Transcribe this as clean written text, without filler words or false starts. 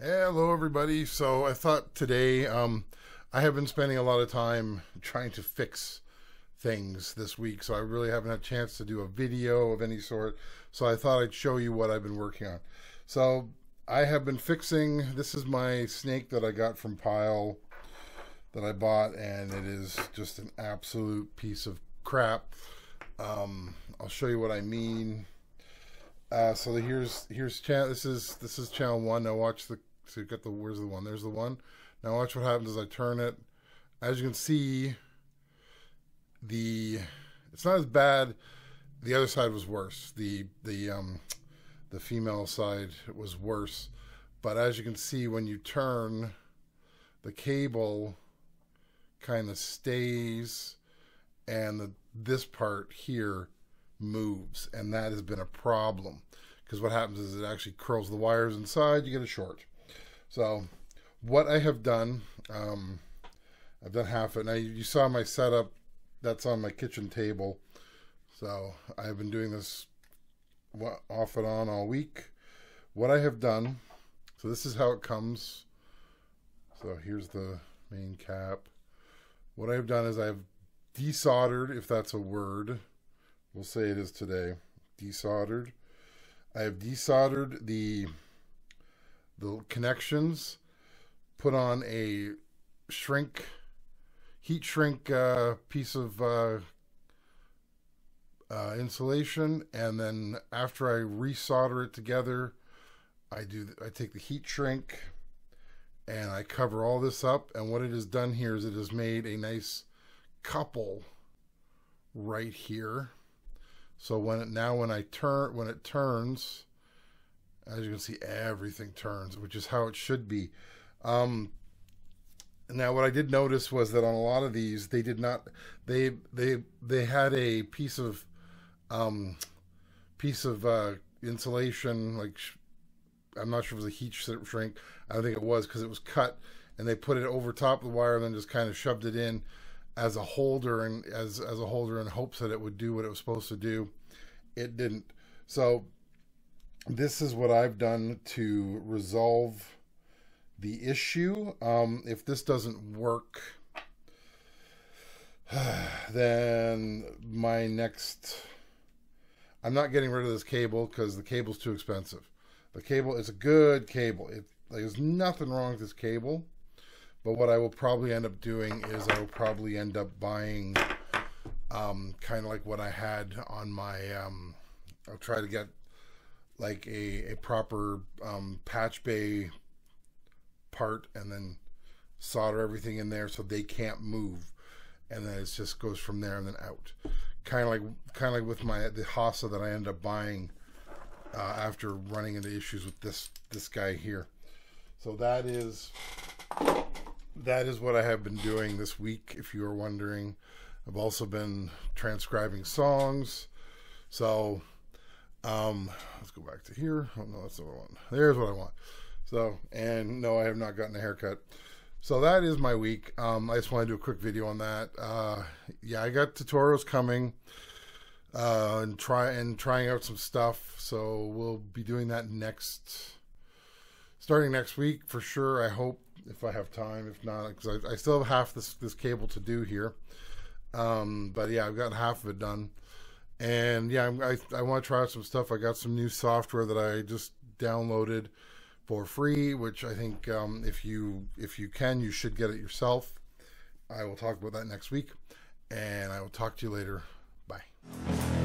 Hello everybody. So I thought today I have been spending a lot of time trying to fix things this week, so I really haven't had a chance to do a video of any sort, so I thought I'd show you what I've been working on. So I have been fixing, this is my snake that I got from Pyle that I bought, and it is just an absolute piece of crap. I'll show you what I mean. So here's channel. This is channel one. Now watch the. So you got the. Where's the one? There's the one. Now watch what happens as I turn it. As you can see, it's not as bad. The other side was worse. The female side was worse. But as you can see, when you turn, the cable kind of stays, and this part here moves, and that has been a problem because what happens is it actually curls the wires inside, you get a short. So what I have done, I've done half of it. Now you saw my setup, that's on my kitchen table. So I've been doing this off and on all week. What I have done, so this is how it comes. So here's the main cap. What I've done is I've desoldered, if that's a word, we'll say it is today, desoldered. I have desoldered the connections, put on a heat shrink piece of insulation, and then after I resolder it together, I take the heat shrink and I cover all this up, and what it has done here is it has made a nice couple right here. So when it turns, as you can see, everything turns, which is how it should be. Now what I did notice was that on a lot of these, they did not, they had a piece of insulation, like I'm not sure if it was a heat shrink. I don't think it was, because it was cut, and they put it over top of the wire and then just kind of shoved it in as a holder, and as a holder in hopes that it would do what it was supposed to do. It didn't. So this is what I've done to resolve the issue. If this doesn't work, then my next, I'm not getting rid of this cable because the cable's too expensive. The cable is a good cable. There's nothing wrong with this cable. But what I will probably end up doing is I will probably end up buying kind of like what I had on my, I'll try to get like a proper patch bay part and then solder everything in there so they can't move. And then it just goes from there and then out. Kind of like with the Hassa that I end up buying after running into issues with this guy here. So that is what I have been doing this week, if you are wondering. I've also been transcribing songs. So let's go back to here. Oh no, that's not what I want. There's what I want. So, and no, I have not gotten a haircut. So that is my week. I just want to do a quick video on that. Yeah, I got tutorials coming and trying out some stuff. So we'll be doing that starting next week for sure. I hope, if I have time. If not, because I still have half this cable to do here. But yeah, I've got half of it done. And yeah, I want to try out some stuff. I got some new software that I just downloaded for free, which I think if you can, you should get it yourself. I will talk about that next week, and I will talk to you later. Bye.